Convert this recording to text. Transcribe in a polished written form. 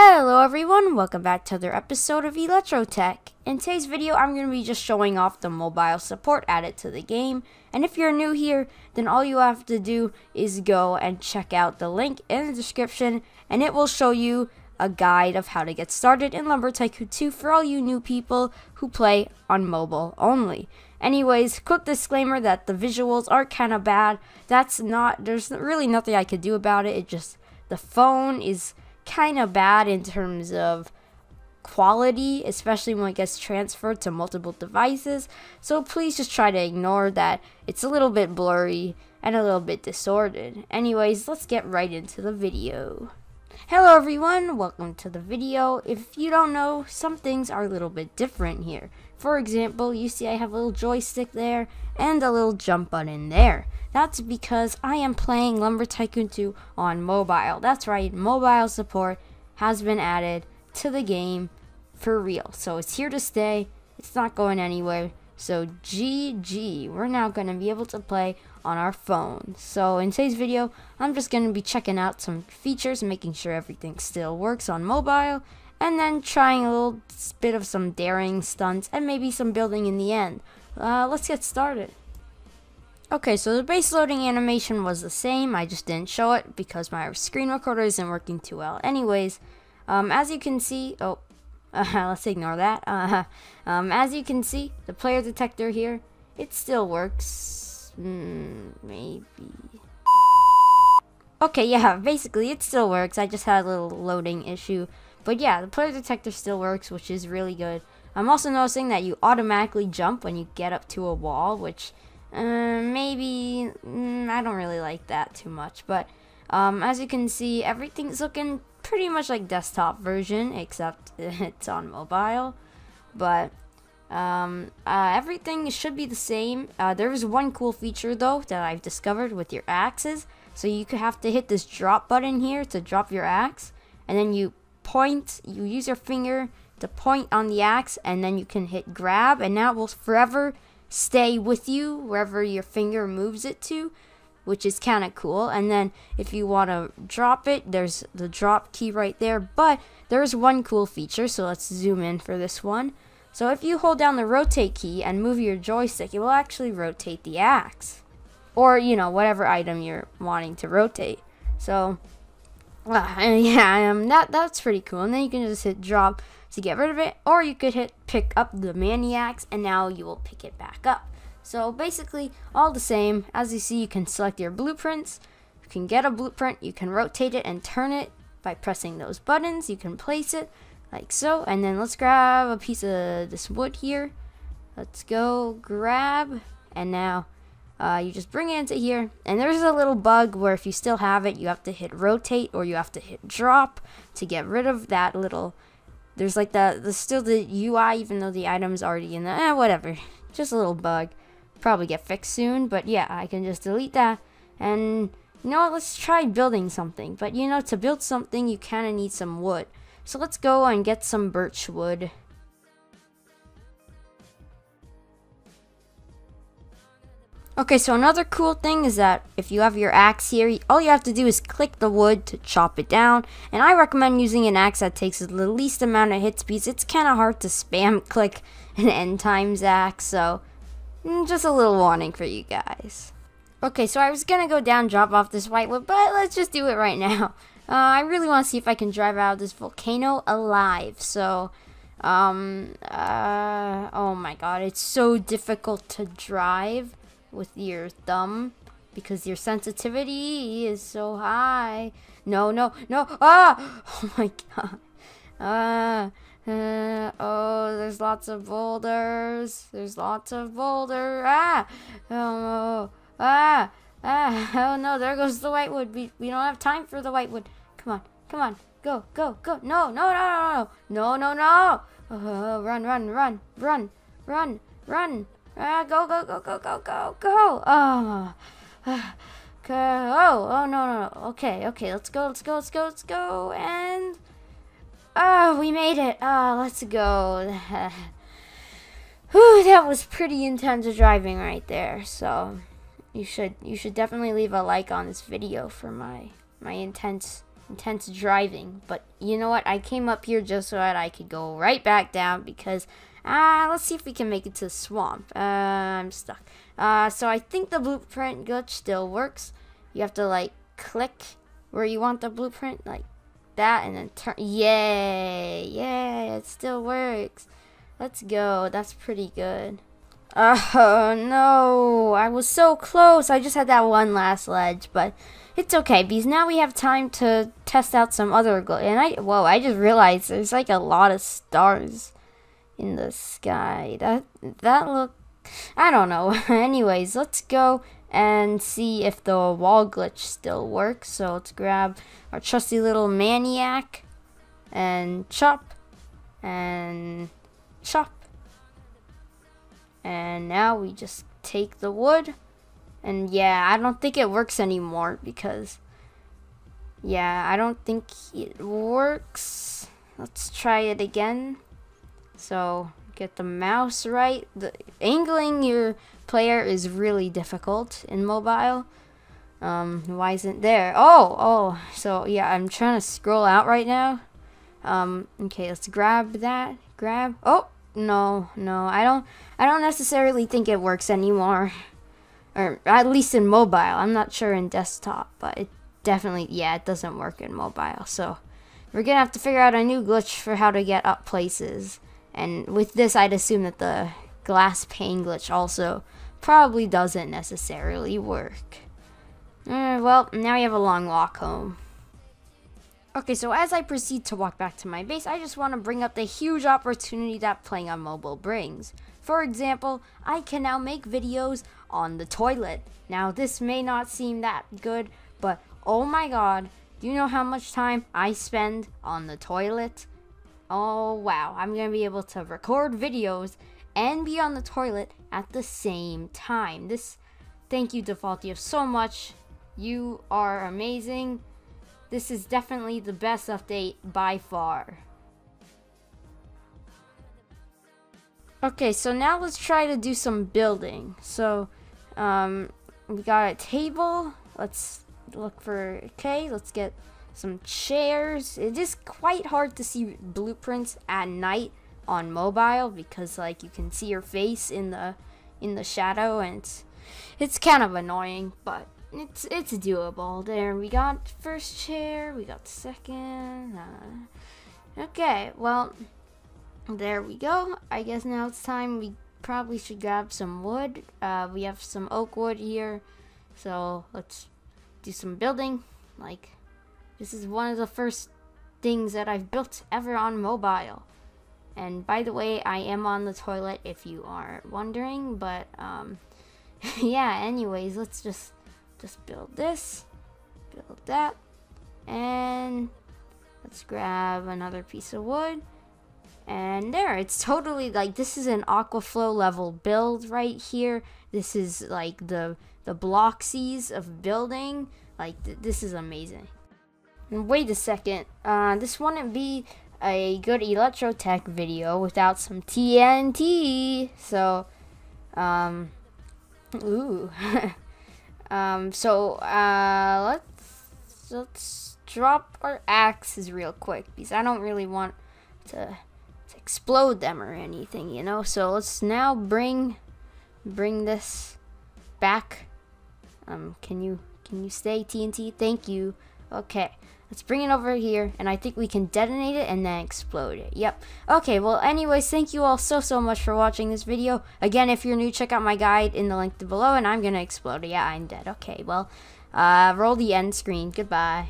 Hello everyone, welcome back to another episode of Electro Tech. In today's video, I'm going to be just showing off the mobile support added to the game. And if you're new here, then all you have to do is go and check out the link in the description, and it will show you a guide of how to get started in Lumber Tycoon 2 for all you new people who play on mobile only. Anyways, quick disclaimer that the visuals are kind of bad. There's really nothing I could do about it. The phone is kind of bad in terms of quality, especially when it gets transferred to multiple devices, so please just try to ignore that. It's a little bit blurry and a little bit disordered. Anyways, let's get right into the video. Hello everyone, welcome to the video. If you don't know, some things are a little bit different here. For example, you see I have a little joystick there and a little jump button there. That's because I am playing Lumber Tycoon 2 on mobile. That's right, mobile support has been added to the game for real. So it's here to stay, it's not going anywhere. So GG, we're now going to be able to play on our phone. So in today's video, I'm just going to be checking out some features, making sure everything still works on mobile, and then trying a little bit of some daring stunts and maybe some building in the end. Let's get started. Okay, so the base loading animation was the same. I just didn't show it because my screen recorder isn't working too well. Anyways, as you can see, let's ignore that. As you can see, the player detector here, it still works. Maybe. Okay, yeah, basically it still works. I just had a little loading issue. But yeah, the player detector still works, which is really good. I'm also noticing that you automatically jump when you get up to a wall, which I don't really like that too much. But as you can see, everything's looking pretty much like desktop version, except it's on mobile. But everything should be the same. There is one cool feature though that I've discovered with your axes. So you could have to hit this drop button here to drop your axe, and then you point, you use your finger to point on the axe, and then you can hit grab, and that will forever stay with you wherever your finger moves it to, which is kind of cool. And then if you want to drop it, there's the drop key right there. But there's one cool feature, so let's zoom in for this one. So if you hold down the rotate key and move your joystick, it will actually rotate the axe, or you know, whatever item you're wanting to rotate. So that's pretty cool. And then you can just hit drop to get rid of it, or you could hit pick up the maniacs, and now you will pick it back up. So basically all the same. As you see, you can select your blueprints, you can get a blueprint, you can rotate it and turn it by pressing those buttons, you can place it like so. And then let's grab a piece of this wood here, let's go grab, and now you just bring it into here. And there's a little bug where if you still have it, you have to hit rotate, or you have to hit drop to get rid of that little, there's like that, there's still the UI even though the item's already in the, whatever, just a little bug. Probably get fixed soon, but yeah, I can just delete that. And you know what, let's try building something. But you know, to build something you kind of need some wood, so let's go and get some birch wood. Okay, so another cool thing is that if you have your axe here, all you have to do is click the wood to chop it down. And I recommend using an axe that takes the least amount of hit speeds. It's kind of hard to spam click an end times axe, so just a little warning for you guys. Okay, so I was gonna go down, drop off this white wood, but let's just do it right now. I really want to see if I can drive out of this volcano alive. So oh my god, it's so difficult to drive with your thumb because your sensitivity is so high. No, oh my god. Oh, there's lots of boulders. Oh no, there goes the white wood. We don't have time for the white wood. Come on, go. No. Oh, run. Go. Oh no. Okay. Let's go. And oh, we made it. Let's go. Whew, that was pretty intense driving right there. So you should definitely leave a like on this video for my intense intense driving. But you know what? I came up here just so that I could go right back down because, let's see if we can make it to the swamp. I'm stuck. So I think the blueprint glitch still works. You have to, like, click where you want the blueprint, like that, and then turn. Yay! Yay! It still works. Let's go. That's pretty good. Oh no, I was so close. I just had that one last ledge, but it's okay because now we have time to test out some other glitch. And I just realized there's like a lot of stars in the sky. That look, I don't know. Anyways, let's go and see if the wall glitch still works. So let's grab our trusty little maniac and chop and chop. And now we just take the wood. And yeah, I don't think it works anymore because, yeah, I don't think it works. Let's try it again. So get the mouse right. The angling your player is really difficult in mobile. Why isn't there? Oh, so yeah, I'm trying to scroll out right now. Okay, let's grab that. Grab, oh. No, I don't necessarily think it works anymore, or at least in mobile. I'm not sure in desktop, but it definitely, yeah, it doesn't work in mobile. So we're gonna have to figure out a new glitch for how to get up places. And with this, I'd assume that the glass pane glitch also probably doesn't necessarily work. Well, now we have a long walk home. Okay, so as I proceed to walk back to my base, I just want to bring up the huge opportunity that playing on mobile brings. For example, I can now make videos on the toilet. Now, this may not seem that good, but oh my god, do you know how much time I spend on the toilet? Oh wow, I'm going to be able to record videos and be on the toilet at the same time. Thank you, Defaultio, so much. You are amazing. This is definitely the best update by far. Okay, so now let's try to do some building. So, we got a table. Let's look for, okay, let's get some chairs. It is quite hard to see blueprints at night on mobile because, like, you can see your face in the shadow, and it's kind of annoying, but it's doable. There, we got first chair, we got second, okay, well, there we go. I guess now it's time, we probably should grab some wood. We have some oak wood here, so let's do some building. Like, this is one of the first things that I've built ever on mobile. And by the way, I am on the toilet if you are wondering, but, yeah, anyways, let's just build this, build that, and let's grab another piece of wood. And there, it's totally, like, this is an AquaFlow level build right here. This is like the Bloxies of building. Like, this is amazing. And wait a second, this wouldn't be a good Electro Tech video without some TNT. So, ooh. Let's drop our axes real quick because I don't really want to explode them or anything, you know. So let's now bring this back. Can you stay, TNT? Thank you. Okay, let's bring it over here, and I think we can detonate it and then explode it. Yep. Okay, well, anyways, thank you all so much for watching this video. Again, if you're new, check out my guide in the link below, and I'm gonna explode. Yeah, I'm dead. Okay, well, roll the end screen. Goodbye.